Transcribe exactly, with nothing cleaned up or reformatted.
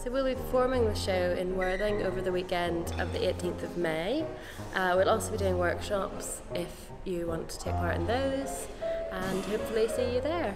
So we'll be performing the show in Worthing over the weekend of the eighteenth of May. Uh, we'll also be doing workshops if you want to take part in those, and hopefully see you there.